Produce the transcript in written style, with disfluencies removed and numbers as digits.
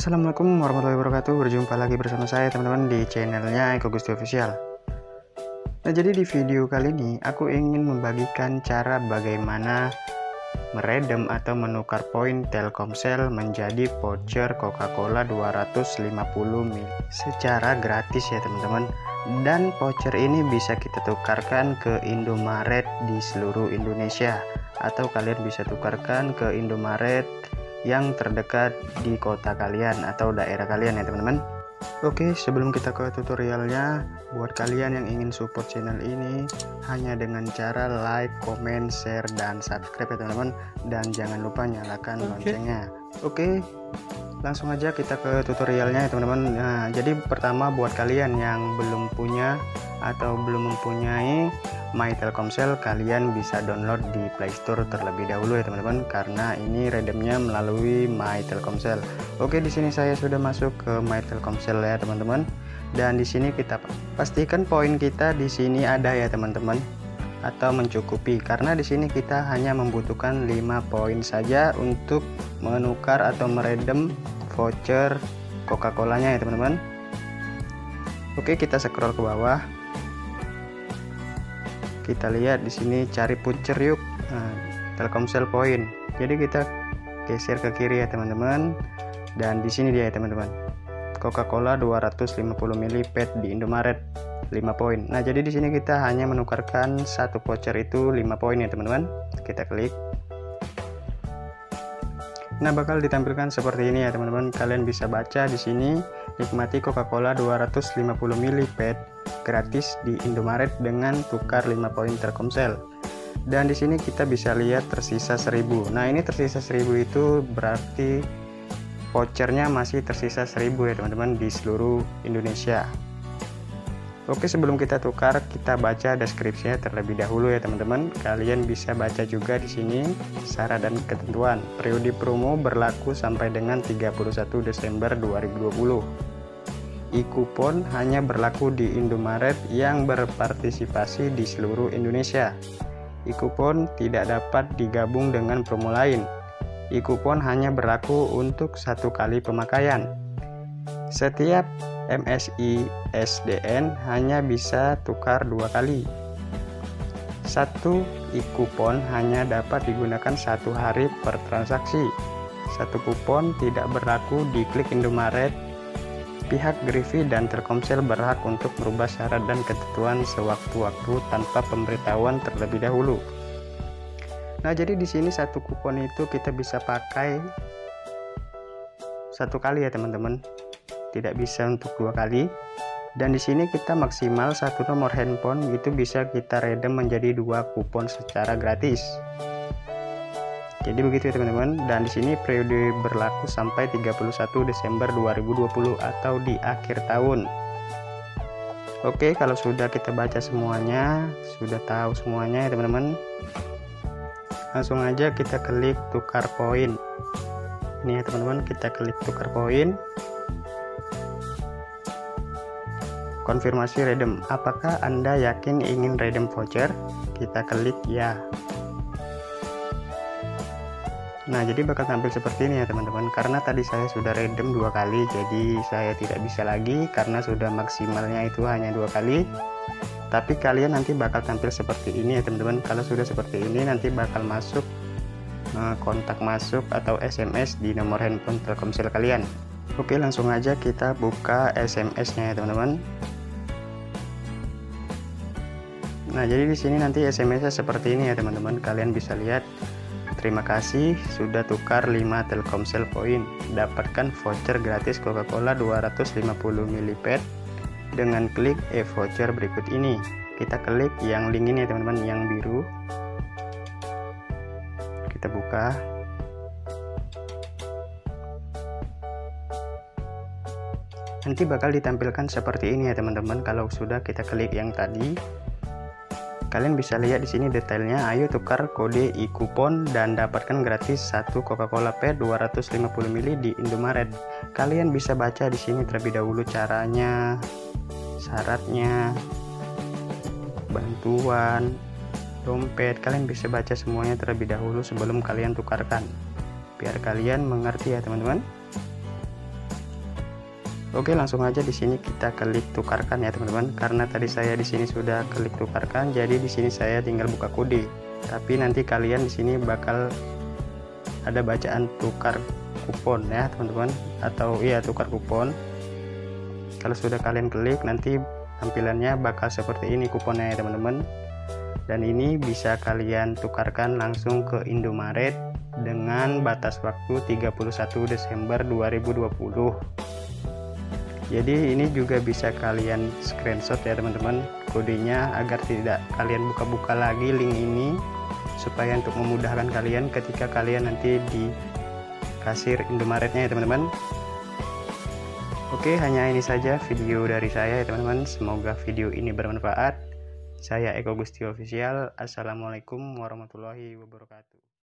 Assalamualaikum warahmatullahi wabarakatuh. Berjumpa lagi bersama saya teman-teman di channelnya Eko Gustio Official. Nah, jadi di video kali ini aku ingin membagikan cara bagaimana meredem atau menukar poin Telkomsel menjadi voucher Coca-Cola 250 ml secara gratis ya teman-teman. Dan voucher ini bisa kita tukarkan ke Indomaret di seluruh Indonesia, atau kalian bisa tukarkan ke Indomaret yang terdekat di kota kalian atau daerah kalian ya teman-teman. Oke, sebelum kita ke tutorialnya, buat kalian yang ingin support channel ini hanya dengan cara like, comment, share, dan subscribe ya teman-teman, dan jangan lupa nyalakan loncengnya. Oke, langsung aja kita ke tutorialnya ya teman-teman. Nah, jadi pertama buat kalian yang belum punya atau belum mempunyai My Telkomsel, kalian bisa download di Play Store terlebih dahulu ya teman-teman, karena ini redemnya melalui My Telkomsel. Oke, di sini saya sudah masuk ke My Telkomsel ya teman-teman, dan di sini kita pastikan poin kita di sini ada ya teman-teman, atau mencukupi, karena di sini kita hanya membutuhkan 5 poin saja untuk menukar atau meredem voucher Coca-Colanya ya teman-teman. Oke, kita scroll ke bawah. Kita lihat di sini cari voucher yuk, Telkomsel poin. Jadi kita geser ke kiri ya teman-teman, dan di sini dia ya teman-teman, Coca-Cola 250 ml pet di Indomaret 5 poin. Nah, jadi di sini kita hanya menukarkan satu voucher itu 5 poin ya teman-teman. Kita klik. Nah, bakal ditampilkan seperti ini ya teman-teman. Kalian bisa baca di sini, nikmati Coca-Cola 250 ml pet gratis di Indomaret dengan tukar 5 poin Telkomsel. Dan di sini kita bisa lihat tersisa 1000. Nah, ini tersisa 1000 itu berarti vouchernya masih tersisa 1000 ya teman-teman di seluruh Indonesia. Oke, sebelum kita tukar, kita baca deskripsinya terlebih dahulu ya teman-teman. Kalian bisa baca juga di sini syarat dan ketentuan. Periode promo berlaku sampai dengan 31 Desember 2020. E-kupon hanya berlaku di Indomaret yang berpartisipasi di seluruh Indonesia. E-kupon tidak dapat digabung dengan promo lain. E-kupon hanya berlaku untuk satu kali pemakaian. Setiap MSI SDN hanya bisa tukar 2 kali. Satu e-kupon hanya dapat digunakan satu hari per transaksi. Satu kupon tidak berlaku di Klik Indomaret. Pihak Grifi dan Telkomsel berhak untuk merubah syarat dan ketentuan sewaktu-waktu tanpa pemberitahuan terlebih dahulu. Nah, jadi di sini satu kupon itu kita bisa pakai satu kali ya teman-teman, tidak bisa untuk 2 kali. Dan di sini kita maksimal satu nomor handphone itu bisa kita redem menjadi 2 kupon secara gratis. Jadi begitu ya teman-teman. Dan di sini periode berlaku sampai 31 Desember 2020 atau di akhir tahun. Oke, kalau sudah kita baca semuanya, sudah tahu semuanya ya teman-teman, langsung aja kita klik tukar poin. Ini ya teman-teman, kita klik tukar poin. Konfirmasi redem. Apakah Anda yakin ingin redem voucher? Kita klik ya. Nah, jadi bakal tampil seperti ini ya teman-teman, karena tadi saya sudah redem 2 kali, jadi saya tidak bisa lagi karena sudah maksimalnya itu hanya 2 kali. Tapi kalian nanti bakal tampil seperti ini ya teman-teman. Kalau sudah seperti ini nanti bakal masuk kontak masuk atau SMS di nomor handphone Telkomsel kalian. Oke, langsung aja kita buka SMS-nya ya teman-teman. Nah, jadi di sini nanti SMS-nya seperti ini ya teman-teman. Kalian bisa lihat. Terima kasih sudah tukar 5 Telkomsel poin. Dapatkan voucher gratis Coca-Cola 250 ml dengan klik e-voucher berikut ini. Kita klik yang link ini ya teman-teman, yang biru. Kita buka. Nanti bakal ditampilkan seperti ini ya teman-teman. Kalau sudah kita klik yang tadi, kalian bisa lihat di sini detailnya. Ayo tukar kode e-kupon dan dapatkan gratis satu Coca-Cola P 250 ml di Indomaret. Kalian bisa baca di sini terlebih dahulu caranya, syaratnya, bantuan, dompet. Kalian bisa baca semuanya terlebih dahulu sebelum kalian tukarkan, biar kalian mengerti ya teman-teman. Oke, langsung aja di sini kita klik tukarkan ya teman-teman. Karena tadi saya di sini sudah klik tukarkan, jadi di sini saya tinggal buka kode. Tapi nanti kalian di sini bakal ada bacaan tukar kupon ya teman-teman, atau iya tukar kupon. Kalau sudah kalian klik, nanti tampilannya bakal seperti ini kuponnya ya teman-teman. Dan ini bisa kalian tukarkan langsung ke Indomaret dengan batas waktu 31 Desember 2020. Jadi ini juga bisa kalian screenshot ya teman-teman kodenya, agar tidak kalian buka-buka lagi link ini, supaya untuk memudahkan kalian ketika kalian nanti di kasir Indomaretnya ya teman-teman. Oke, hanya ini saja video dari saya ya teman-teman. Semoga video ini bermanfaat. Saya Eko Gustio Official. Assalamualaikum warahmatullahi wabarakatuh.